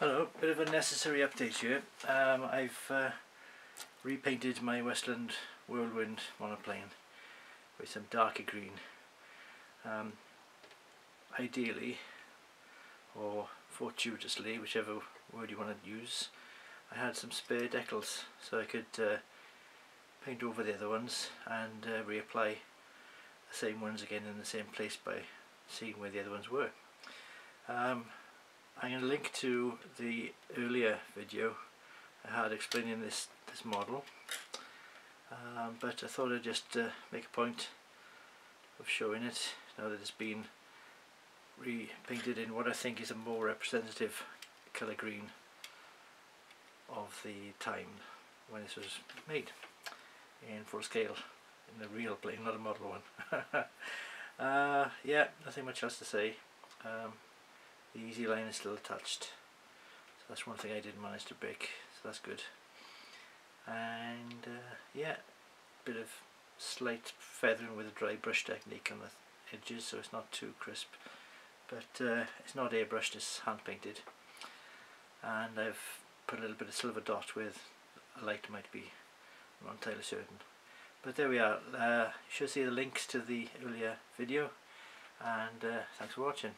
Hello, bit of a necessary update here. I've repainted my Westland Whirlwind monoplane with some darker green. Ideally, or fortuitously, whichever word you want to use, I had some spare decals so I could paint over the other ones and reapply the same ones again in the same place by seeing where the other ones were. I'm going to link to the earlier video I had explaining this model, but I thought I'd just make a point of showing it now that it's been repainted in what I think is a more representative colour green of the time when this was made in full scale, in the real plane, not a model one. Yeah, nothing much else to say. The easy line is still attached, so that's one thing I didn't manage to break, so that's good. And yeah, bit of slight feathering with a dry brush technique on the edges so it's not too crisp, but it's not airbrushed, it's hand painted. And I've put a little bit of silver dot with a light, might be, I'm not entirely certain. But there we are. You should see the links to the earlier video, and thanks for watching.